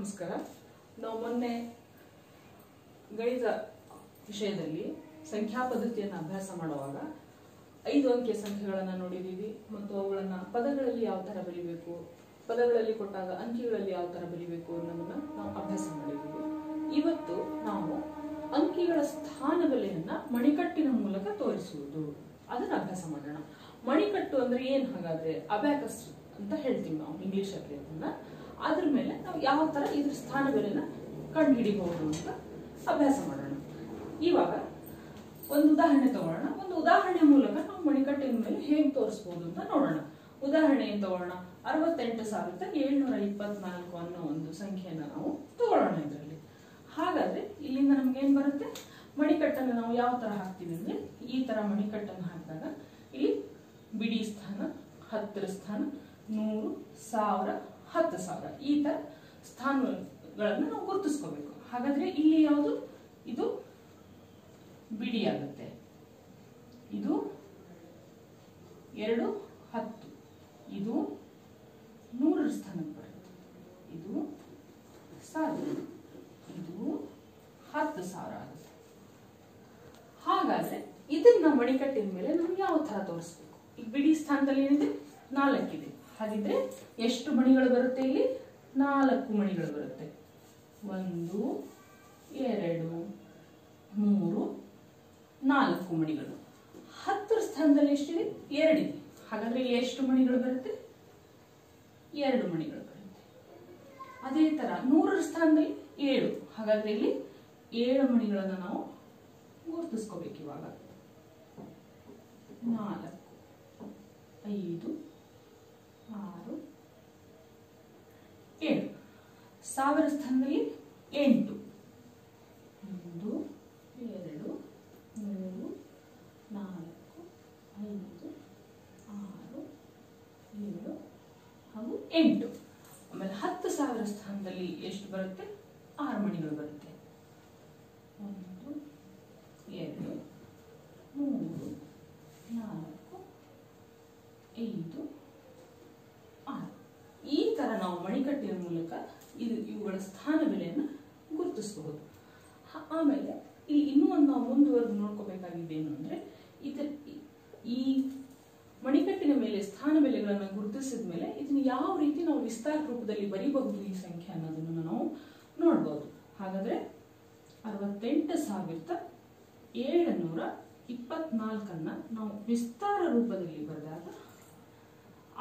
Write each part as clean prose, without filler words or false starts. ನಮಸ್ಕಾರ. ನಾವು ಮೊನ್ನೆ ಗಣಿತ ವಿಷಯದಲ್ಲಿ ಸಂಖ್ಯಾ ಪದ್ಧತಿಯನ್ನು ಅಭ್ಯಾಸ ಮಾಡುವಾಗ 5 ಅಂಕೆ ಸಂಖ್ಯೆಗಳನ್ನು ನೋಡಿದ್ದೀವಿ ಮತ್ತು ಅವುಗಳನ್ನು ಪದಗಳಲ್ಲಿ ಯಾವ ತರ ಬರೀಬೇಕು, ಪದಗಳಲ್ಲಿ ಕೊಟ್ಟಾಗ ಅಂಕಿಗಳಲ್ಲಿ ಯಾವ ತರ ಬರೀಬೇಕು ಅನ್ನೋದನ್ನ ನಾವು ಅಭ್ಯಾಸ ಮಾಡಿದ್ದೀವಿ. ಇವತ್ತು ನಾವು ಅಂಕಿಗಳ ಸ್ಥಾನ ಬೆಲೆಯನ್ನ ಮಣಿಕಟ್ಟಿನ ಮೂಲಕ ತೋರಿಸುವುದು, ಅದನ್ನ ಅಭ್ಯಾಸ ಮಾಡೋಣ. ಮಣಿಕಟ್ಟು ಅಂದ್ರೆ ಏನು? ಹಾಗಾದ್ರೆ ಅಬ್ಯಾಕಸ್ ಅಂತ ಹೇಳ್ತೀವಿ ನಾವು ಇಂಗ್ಲಿಷ್ ಅಲ್ಲಿ ಅದನ್ನ. ಅದ್ರ ಮೇಲೆ ನಾವು ಯಾವ ತರ ಇದ್ರ ಸ್ಥಾನ ಬೆಲೆನ ಕಂಡು ಹಿಡಿಬಹುದು ಅಂತ ಅಭ್ಯಾಸ ಮಾಡೋಣ. ಇವಾಗ ಒಂದು ಉದಾಹರಣೆ ತಗೊಳ್ಳೋಣ. ಒಂದು ಉದಾಹರಣೆ ಮೂಲಕ ನಾವು ಮಣಿಕಟ್ಟಿನ ಮೇಲೆ ಹೇಗೆ ತೋರಿಸಬಹುದು ಅಂತ ನೋಡೋಣ. ಉದಾಹರಣೆ ಏನ್ ತಗೊಳ್ಳೋಣ, 68,724 ಅನ್ನೋ ಒಂದು ಸಂಖ್ಯೆಯನ್ನ ನಾವು ತಗೊಳ್ಳೋಣ ಇದರಲ್ಲಿ. ಹಾಗಾದ್ರೆ ಇಲ್ಲಿಂದ ನಮ್ಗೆ ಏನ್ ಬರುತ್ತೆ, ಮಣಿಕಟ್ಟನ್ನು ನಾವು ಯಾವ ತರ ಹಾಕ್ತೀವಿ ಅಂದ್ರೆ ಈ ತರ ಮಣಿಕಟ್ಟನ್ನು ಹಾಕಿದಾಗ ಇಲ್ಲಿ ಬಿಡಿ ಸ್ಥಾನ, ಹತ್ತರ ಸ್ಥಾನ, 100, 1,000, 10,000 ಈ ತರ ಸ್ಥಾನಗಳನ್ನು ನಾವು ಗುರುತಿಸ್ಕೋಬೇಕು. ಹಾಗಾದ್ರೆ ಇಲ್ಲಿ ಯಾವುದು, ಇದು ಬಿಡಿ ಆಗುತ್ತೆ, ಇದು 2, 10, ಇದು 100 ಸ್ಥಾನಕ್ಕೆ ಬರುತ್ತೆ, ಇದು 1,000, ಇದು 10,000 ಆಗುತ್ತೆ. ಹಾಗಾದ್ರೆ ಇದನ್ನ ಮಣಿಕಟ್ಟಿನ ಮೇಲೆ ನಾವು ಯಾವ ತರ ತೋರಿಸ್ಬೇಕು? ಈ ಬಿಡಿ ಸ್ಥಾನದಲ್ಲಿ ಏನಿದೆ, 4 ಇದೆ. ಹಾಗಿದ್ರೆ ಎಷ್ಟು ಮಣಿಗಳು ಬರುತ್ತೆ? ಇಲ್ಲಿ 4 ಮಣಿಗಳು ಬರುತ್ತೆ. 1, 2, 3, 4 ಮಣಿಗಳು. ಹತ್ತರ ಸ್ಥಾನದಲ್ಲಿ ಎಷ್ಟಿದೆ? 2 ಇದೆ. ಹಾಗಾದ್ರೆ ಇಲ್ಲಿ ಎಷ್ಟು ಮಣಿಗಳು ಬರುತ್ತೆ? 2 ಮಣಿಗಳು ಬರುತ್ತೆ. ಅದೇ ತರ 100 ಸ್ಥಾನದಲ್ಲಿ 7. ಹಾಗಾದ್ರೆ ಇಲ್ಲಿ 7 ಮಣಿಗಳನ್ನ ನಾವು ಗುರುತಿಸ್ಕೋಬೇಕು. ಇವಾಗ 4, 5, 6, 7. 1000 ಸ್ಥಾನದಲ್ಲಿ 8. 1, 2, 3, 4, 5, 6, 7 ಹಾಗೂ 8. ಆಮೇಲೆ 10,000 ಸ್ಥಾನದಲ್ಲಿ ಎಷ್ಟು ಬರುತ್ತೆ? 6 ಮಣಿಗಳು ಬರುತ್ತೆ. 1, 2, 3, 4, 5, 6 ಈ ತರ ನಾವು ಮಣಿಕಟ್ಟಿನ ಮೂಲಕ ಇವುಗಳ ಸ್ಥಾನ ಬೆಲೆಯನ್ನು ಗುರುತಿಸಬಹುದು. ಆಮೇಲೆ ಇಲ್ಲಿ ಇನ್ನೂ ಒಂದು ನಾವು ಮುಂದುವರೆದು ನೋಡ್ಕೋಬೇಕಾಗಿದೆ ಏನು ಅಂದ್ರೆ, ಈ ಮಣಿಕಟ್ಟಿನ ಮೇಲೆ ಸ್ಥಾನ ಬೆಲೆಗಳನ್ನು ಗುರುತಿಸಿದ ಮೇಲೆ ಇದನ್ನ ಯಾವ ರೀತಿ ನಾವು ವಿಸ್ತಾರ ರೂಪದಲ್ಲಿ ಬರೀಬಹುದು ಈ ಸಂಖ್ಯೆ ಅನ್ನೋದನ್ನು ನಾವು ನೋಡ್ಬೋದು. ಹಾಗಾದ್ರೆ 68,724 ನಾವು ವಿಸ್ತಾರ ರೂಪದಲ್ಲಿ ಬರೆದಾಗ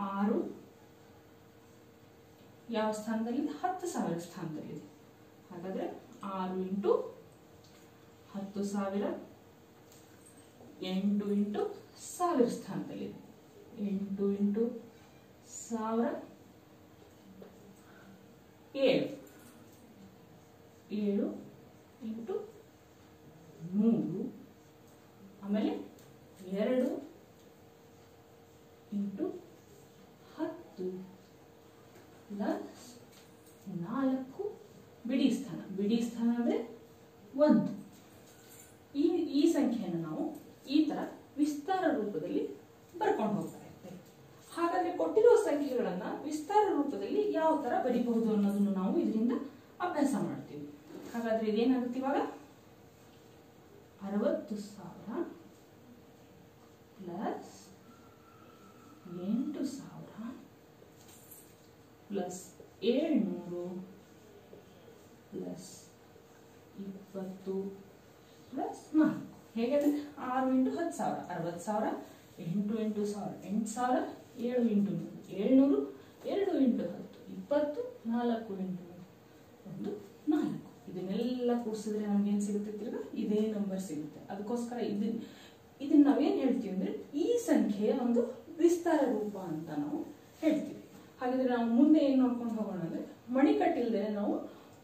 6 ಯಾವ ಸ್ಥಾನದಲ್ಲಿದೆ? 10,000 ಸ್ಥಾನದಲ್ಲಿದೆ. ಹಾಗಾದ್ರೆ 6 × 10,000, 8 × 1,000 ಸ್ಥಾನದಲ್ಲಿದೆ. 8 × 1,000 7, 7 × 3, ಆಮೇಲೆ 2 × 10 +4 ಬಿಡಿ ಸ್ಥಾನ. ಬಿಡಿ ಸ್ಥಾನ ಅಂದ್ರೆ 1. ಈ ಸಂಖ್ಯೆಯನ್ನು ನಾವು ಈ ತರ ವಿಸ್ತಾರ ರೂಪದಲ್ಲಿ ಬರ್ಕೊಂಡು ಹೋಗ್ತಾ ಇರ್ತೇವೆ. ಹಾಗಾದ್ರೆ ಕೊಟ್ಟಿರುವ ಸಂಖ್ಯೆಗಳನ್ನ ವಿಸ್ತಾರ ರೂಪದಲ್ಲಿ ಯಾವ ತರ ಬರೀಬಹುದು ಅನ್ನೋದನ್ನು ನಾವು ಇದರಿಂದ ಅಭ್ಯಾಸ ಮಾಡ್ತೀವಿ. ಹಾಗಾದ್ರೆ ಇದೇನಾಗುತ್ತೆ ಇವಾಗ, 60,000 +8,000 +700 +20 +4. ಹೇಗಾದ್ರೆ 6 × 10,000 60,000, 8 × 1,000 8,000, 7 × 1,000 700, 2 × 10 20, 4 × 1,000. ಇದನ್ನೆಲ್ಲ ಕೂಡಿಸಿದ್ರೆ ನಮ್ಗೆ ಏನ್ ಸಿಗುತ್ತೆ ತಿರ್ಗಾ? ಇದೇ ನಂಬರ್ ಸಿಗುತ್ತೆ. ಅದಕ್ಕೋಸ್ಕರ ಇದನ್ನ ನಾವೇನ್ ಹೇಳ್ತೀವಿ ಅಂದ್ರೆ ಈ ಸಂಖ್ಯೆಯ ಒಂದು ವಿಸ್ತಾರ ರೂಪ ಅಂತ ನಾವು ಹೇಳ್ತೀವಿ. ಹಾಗಿದ್ರೆ ನಾವು ಮುಂದೆ ಏನ್ ನೋಡ್ಕೊಂಡು ಹೋಗೋಣ ಅಂದ್ರೆ, ಮಣಿಕಟ್ಟಿಲ್ದೇ ನಾವು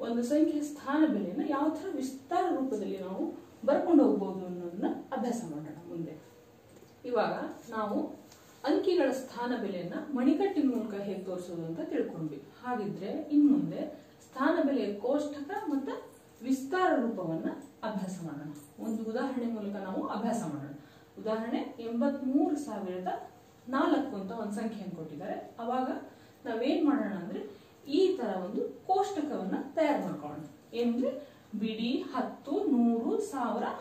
ಒಂದು ಸಂಖ್ಯೆಯ ಸ್ಥಾನ ಬೆಲೆಯನ್ನ ಯಾವ ತರ ವಿಸ್ತಾರ ರೂಪದಲ್ಲಿ ನಾವು ಬರ್ಕೊಂಡು ಹೋಗ್ಬೋದು ಅನ್ನೋದನ್ನ ಅಭ್ಯಾಸ ಮಾಡೋಣ ಮುಂದೆ. ಇವಾಗ ನಾವು ಅಂಕಿಗಳ ಸ್ಥಾನ ಬೆಲೆಯನ್ನ ಮಣಿಕಟ್ಟಿನ ಮೂಲಕ ಹೇಗೆ ತೋರಿಸೋದು ಅಂತ ತಿಳ್ಕೊಂಡ್ವಿ. ಹಾಗಿದ್ರೆ ಇನ್ ಮುಂದೆ ಸ್ಥಾನ ಬೆಲೆಯ ಕೋಷ್ಟಕ ಮತ್ತು ವಿಸ್ತಾರ ರೂಪವನ್ನ ಅಭ್ಯಾಸ ಮಾಡೋಣ. ಒಂದು ಉದಾಹರಣೆ ಮೂಲಕ ನಾವು ಅಭ್ಯಾಸ ಮಾಡೋಣ. ಉದಾಹರಣೆ 83,004 ಅಂತ ಒಂದು ಸಂಖ್ಯೆಯನ್ನು ಕೊಟ್ಟಿದ್ದಾರೆ. ಅವಾಗ ನಾವೇನ್ ಮಾಡೋಣ ಅಂದ್ರೆ ಈ ತರ ಒಂದು ಕೋಷ್ಟಕವನ್ನ ತಯಾರು ಮಾಡ್ಕೊಳ್ಳೋಣ. ಏನಂದ್ರೆ ಬಿಡಿ 10 100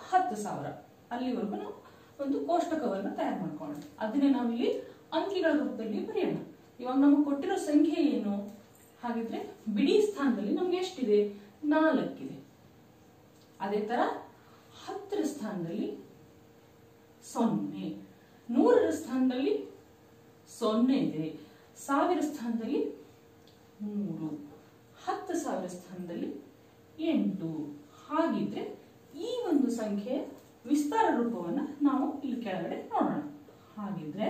1000 10000 ಅಲ್ಲಿವರೆಗೂ ನಾವು ಒಂದು ಕೋಷ್ಟಕವನ್ನ ತಯಾರು ಮಾಡ್ಕೊಳ್ಳೋಣ. ಅದನ್ನ ನಾವು ಇಲ್ಲಿ ಅಂಕಿಗಳ ರೂಪದಲ್ಲಿ ಬರೆಯೋಣ. ಇವಾಗ ನಮಗೆ ಕೊಟ್ಟಿರೋ ಸಂಖ್ಯೆ ಏನು? ಹಾಗಿದ್ರೆ ಬಿಡಿ ಸ್ಥಾನದಲ್ಲಿ ನಮಗೆ ಎಷ್ಟಿದೆ? 4 ಇದೆ. ಅದೇ ತರ 10ರ ಸ್ಥಾನದಲ್ಲಿ 0, 100ರ ಸ್ಥಾನದಲ್ಲಿ 0 ಇದೆ, 1000 ಸ್ಥಾನದಲ್ಲಿ 3, 10000 ಸ್ಥಾನದಲ್ಲಿ 8. ಹಾಗಿದ್ರೆ ಈ ಒಂದು ಸಂಖ್ಯೆ ವಿಸ್ತಾರ ರೂಪವನ್ನ ನಾವು ಇಲ್ಲಿ ಕೆಳಗಡೆ ನೋಡೋಣ. ಹಾಗಿದ್ರೆ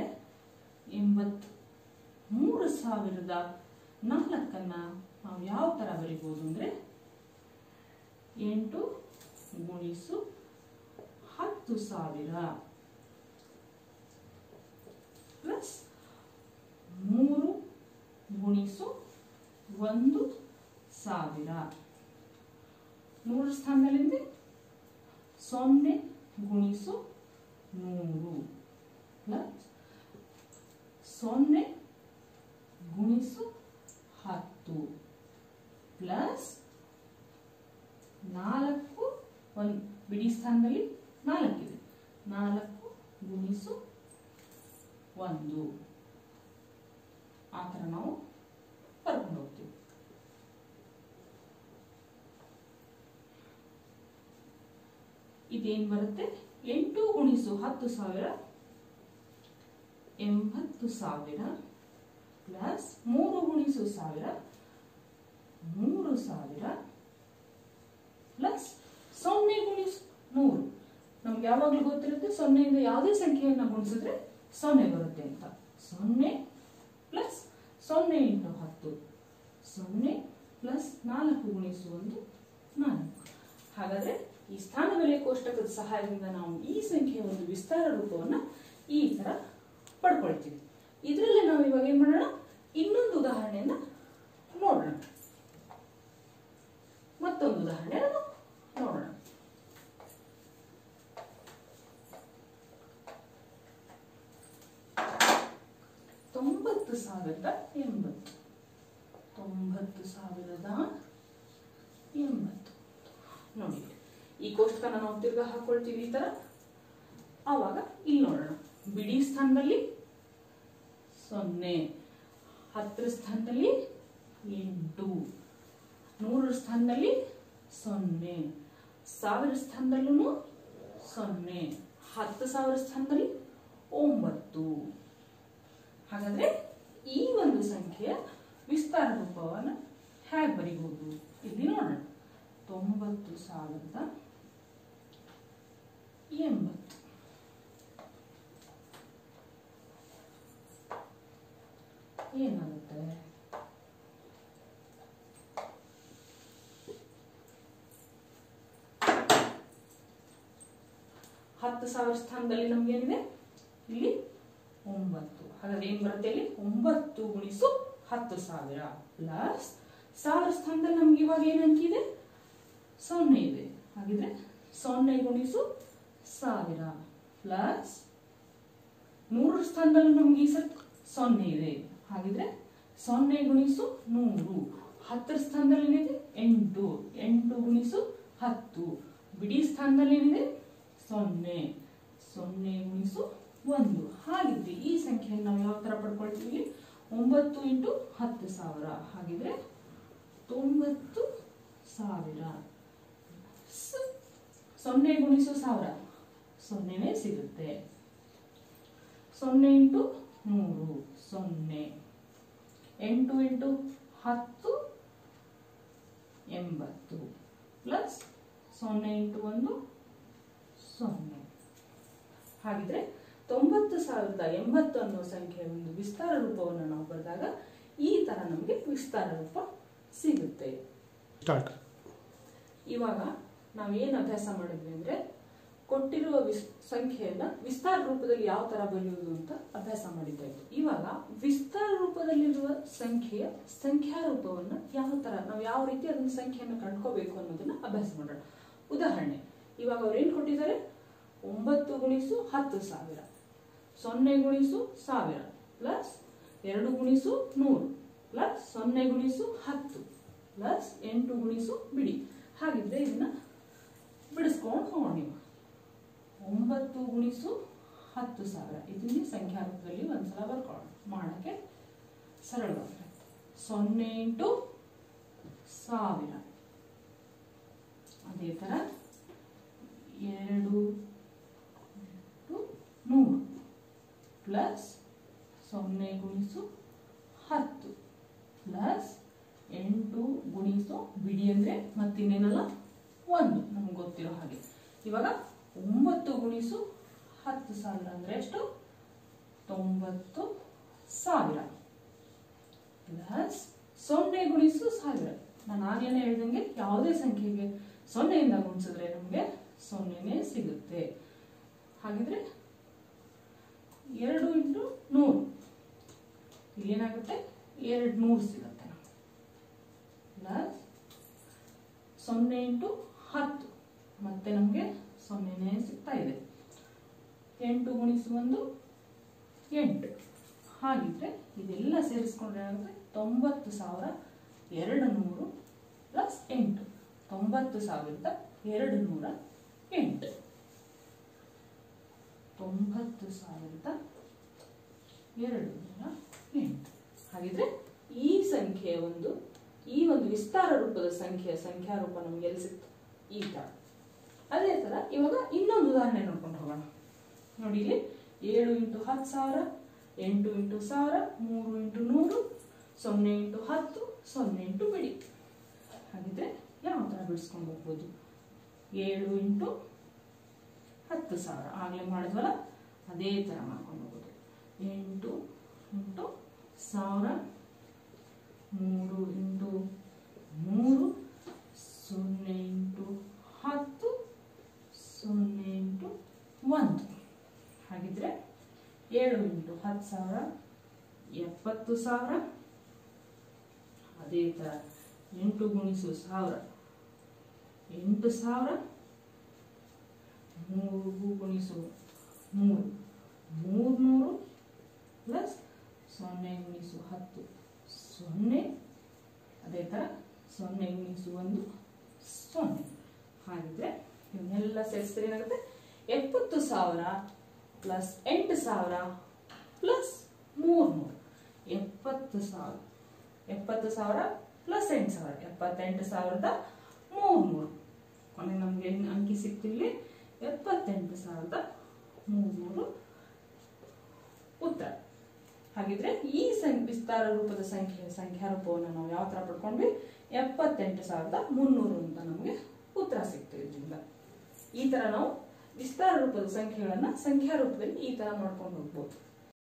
83,004 ನಾವು ಯಾವ ತರ ಬರೀಬಹುದು ಅಂದ್ರೆ 8 × 10,000 + 3 × 1,000. 100 ಸ್ಥಾನದಲ್ಲಿ 0 × 100 ಪ್ಲಸ್ 0 × 10 ಪ್ಲಸ್ 4. ಒಂದು ಬಿಡಿ ಸ್ಥಾನದಲ್ಲಿ 4 ಇದೆ, 4 × 1 ಆ ತರ ನಾವು ಬರ್ಕೊಂಡು ಹೋಗ್ತೀವಿ. ಇದೇನ್ ಬರುತ್ತೆ? 8 × 10,000 80,000 ಪ್ಲಸ್ 3 × 1,000 3,000 ಪ್ಲಸ್ 0 × 100. ನಮ್ಗೆ ಯಾವಾಗ್ಲೂ ಗೊತ್ತಿರುತ್ತೆ 0 ಇಂದ ಯಾವುದೇ ಸಂಖ್ಯೆಯನ್ನ ಗುಣಿಸಿದ್ರೆ 0 ಬರುತ್ತೆ ಅಂತ. 0 ಪ್ಲಸ್ 0 × 10, 0 ಪ್ಲಸ್ 4 × 1 4. ಹಾಗಾದ್ರೆ ಈ ಸ್ಥಾನಬೆಲೆ ಕೋಷ್ಟಕದ ಸಹಾಯದಿಂದ ನಾವು ಈ ಸಂಖ್ಯೆಯ ಒಂದು ವಿಸ್ತಾರ ರೂಪವನ್ನು ಈ ತರ ಪಡ್ಕೊಳ್ತೀವಿ. ಇದರಲ್ಲೇ ನಾವು ಇವಾಗ ಏನ್ ಮಾಡೋಣ, ಇನ್ನೊಂದು ಉದಾಹರಣೆಯನ್ನ ನೋಡೋಣ. ಮತ್ತೊಂದು ಉದಾಹರಣೆ ನೋಡೋಣ. ತೊಂಬತ್ತು ಸಾವಿರದ ಎಂಬತ್ತು. ನೋಡಿ, ಈ ಕೋಷ್ಟಕನ ನಾವು ತಿರ್ಗಾ ಹಾಕೊಳ್ತೀವಿ ಈ ತರ. ಆವಾಗ ಇಲ್ಲಿ ನೋಡೋಣ, ಬಿಡಿ ಸ್ಥಾನದಲ್ಲಿ 0, 10ರ ಸ್ಥಾನದಲ್ಲಿ 8, 100ರ ಸ್ಥಾನದಲ್ಲಿ 0, 1000ರ ಸ್ಥಾನದಲ್ಲೂ 0, 10000 ಸ್ಥಾನದಲ್ಲಿ 9. ಹಾಗಾದ್ರೆ ಈ ಒಂದು ಸಂಖ್ಯೆಯ ವಿಸ್ತಾರ ರೂಪವನ್ನು ಹೇಗೆ ಬರೀಬಹುದು ಇಲ್ಲಿ ನೋಡೋಣ. 90,080 ಏನಾಗುತ್ತೆ? 10,000 ಸ್ಥಾನದಲ್ಲಿ ನಮ್ಗೇನಿದೆ ಇಲ್ಲಿ 9. ಹಾಗಾದ್ರೆ ಏನ್ ಬರುತ್ತೆ ಇಲ್ಲಿ? 9 × 10,000 ಪ್ಲಸ್ 1000 ಸ್ಥಾನದಲ್ಲಿ ನಮ್ಗೆ ಇವಾಗ ಏನ್ ಅಂಕಿದೆ? 0 ಇದೆ. ಹಾಗಿದ್ರೆ 0 × 10,000 ಪ್ಲಸ್ 100ರ ಸ್ಥಾನದಲ್ಲೂ ನಮ್ಗೆ ಈ ಸಲ 0 ಇದೆ. ಹಾಗಿದ್ರೆ 0 × 100. 10ರ ಸ್ಥಾನದಲ್ಲಿ ಏನಿದೆ? 8, 8 × 10. ಬಿಡಿ ಸ್ಥಾನದಲ್ಲಿ ಏನಿದೆ? 0, 0 × 1. ಹಾಗಿದ್ರೆ ಈ ಸಂಖ್ಯೆಯನ್ನು ನಾವು ಯಾವ ತರ ಪಡ್ಕೊಳ್ತೀವಿ? 9 × 10,000 ಹಾಗಿದ್ರೆ 90,000. 0 × 1000 0ನೇ ಸಿಗುತ್ತೆ. 0 × 100 0, 8 × 10 80 ಪ್ಲಸ್ 0 × 1 0. ಹಾಗಿದ್ರೆ 90,080 ಅನ್ನೋ ಸಂಖ್ಯೆಯ ಒಂದು ವಿಸ್ತಾರ ರೂಪವನ್ನು ನಾವು ಬರೆದಾಗ ಈ ತರ ನಮಗೆ ವಿಸ್ತಾರ ರೂಪ ಸಿಗುತ್ತೆ. ಇವಾಗ ನಾವೇನು ಅಭ್ಯಾಸ ಮಾಡಿದ್ವಿ ಅಂದ್ರೆ, ಕೊಟ್ಟಿರುವ ಸಂಖ್ಯೆಯನ್ನ ವಿಸ್ತಾರ ರೂಪದಲ್ಲಿ ಯಾವ ತರ ಬರೆಯುವುದು ಅಂತ ಅಭ್ಯಾಸ ಮಾಡಿದ್ದೆ. ಇವಾಗ ವಿಸ್ತಾರ ರೂಪದಲ್ಲಿರುವ ಸಂಖ್ಯೆಯ ಸಂಖ್ಯಾ ರೂಪವನ್ನ ಯಾವ ತರ, ನಾವು ಯಾವ ರೀತಿ ಅದನ್ನ ಸಂಖ್ಯೆಯನ್ನು ಕಂಡುಕೋಬೇಕು ಅನ್ನೋದನ್ನ ಅಭ್ಯಾಸ ಮಾಡೋಣ. ಉದಾಹರಣೆ, ಇವಾಗ ಅವ್ರು ಏನ್ ಕೊಟ್ಟಿದ್ದಾರೆ? 9 × 10,000 0 × 1000 ಪ್ಲಸ್ 2 × 100 ಪ್ಲಸ್ 0 ಗುಣಿಸು 10 ಪ್ಲಸ್ 8 ಗುಣಿಸು ಬಿಡಿ. ಹಾಗಿದ್ರೆ ಇದನ್ನ ಬಿಡಿಸ್ಕೊಂಡು ಹೋಗೋಣ. 9 ಗುಣಿಸು 10000 ಇದನ್ನ ಸಂಖ್ಯಾ ರೂಪದಲ್ಲಿ ಒಂದಸಲ ಬರ್ಕೊಳ್ಳೋಣ. ಮಾಡಕ್ಕೆ ಸರಳವಾಗುತ್ತೆ. 0 ಇಂಟು 1000. ಅದೇ ತರ 2 ಇಂಟು 100 ಪ್ಲಸ್ 0 ಗುಣಿಸು 10 ಪ್ಲಸ್ 8 ಗುಣಿಸು ಬಿಡಿ ಅಂದ್ರೆ ಮತ್ತಿನ್ನೇನಲ್ಲ 1 ನಮಗೆ ಗೊತ್ತಿರೋ ಹಾಗೆ. ಇವಾಗ 9 ಗುಣಿಸು 10000 ಅಂದ್ರೆ ಎಷ್ಟು? 9,000 ಪ್ಲಸ್ 0 ಗುಣಿಸು 1000. ನಾನು ಆಗೇನೆ ಹೇಳ್ದಂಗೆ ಯಾವುದೇ ಸಂಖ್ಯೆಗೆ 0 ಇಂದ ಗುಣಿಸಿದ್ರೆ ನಮಗೆ 0ನೇ ಸಿಗುತ್ತೆ. ಹಾಗಿದ್ರೆ 2 ಇಂಟು 100 ಇಲ್ಲಿ ಏನಾಗುತ್ತೆ 200 ಸಿಗುತ್ತೆ. ಪ್ಲಸ್ 0 ಇಂಟು 10 ಮತ್ತೆ ನಮಗೆ 0ನೇ ಸಿಗ್ತಾ ಇದೆ. 8 ಗುಣಿಸು 1 8. ಹಾಗಿದ್ರೆ ಇದೆಲ್ಲ ಸೇರಿಸ್ಕೊಂಡ್ರೆ ಏನಾಗುತ್ತೆ 9,200 ಪ್ಲಸ್ 8. 9,208. 9,208. ಹಾಗಿದ್ರೆ ಈ ಸಂಖ್ಯೆ ಈ ಒಂದು ವಿಸ್ತಾರ ರೂಪದ ಸಂಖ್ಯಾ ರೂಪ ನಮ್ಗೆ ಎಲ್ಲಿ ಸಿಕ್ತು? ಈ ತರ. ಅದೇ ತರ ಇವಾಗ ಇನ್ನೊಂದು ಉದಾಹರಣೆ ನೋಡ್ಕೊಂಡು ಹೋಗೋಣ. ನೋಡಿ ಇಲ್ಲಿ 7 into 10,000, 8 into 1000, 3 into 100, 0 into 10, 0 into ಬಿಡಿ. ಹಾಗಿದ್ರೆ ಯಾವ ತರ ಬಿಡಿಸ್ಕೊಂಡು ಹೋಗ್ಬೋದು? 7 ಇಂಟು 10,000 ಆಗಲೇ ಮಾಡಿದ್ವಲ್ಲ ಅದೇ ತರ ಮಾಡ್ಕೊಂಡು ಹೋಗೋದು. 8 ಇಂಟು 1000, 3 ಇಂಟು 100, 0 ಇಂಟು 10, 0 ಇಂಟು 1. ಹಾಗಿದ್ರೆ 7 ಇಂಟು 10,000 70,000. ಅದೇ ತರ 8 ಗುಣಿಸು 1000 8,000, 3 ಗುಣಿಸು 3 300 ಪ್ಲಸ್ 0 ಗುಣಿಸು 10 0. ಅದೇ ತರ 0 ಗುಣಿಸು 1 0. ಹಾಗಿದ್ರೆ ಇವನ್ನೆಲ್ಲ ಸೇರಿಸಿದ್ರೆ ಏನಾಗುತ್ತೆ 70,000 ಪ್ಲಸ್ 8,000 ಪ್ಲಸ್ 300. 70,000 ಪ್ಲಸ್ 8,000 78,300. ಕೊನೆ ನಮ್ಗೆ ಅಂಕಿ ಸಿಕ್ತಿಲ್ಲಿ 78,300 ಉತ್ತರ. ಹಾಗಿದ್ರೆ ಈ ವಿಸ್ತಾರ ರೂಪದ ಸಂಖ್ಯಾ ರೂಪವನ್ನು ನಾವು ಯಾವ ತರ ಪಡ್ಕೊಂಡ್ವಿ? 78,300 ಅಂತ ನಮ್ಗೆ ಉತ್ತರ ಸಿಕ್ತು. ಇದರಿಂದ ಈ ತರ ನಾವು ವಿಸ್ತಾರ ರೂಪದ ಸಂಖ್ಯೆಗಳನ್ನ ಸಂಖ್ಯಾ ರೂಪದಲ್ಲಿ ಈ ತರ ಮಾಡ್ಕೊಂಡು ಹೋಗ್ಬೋದು.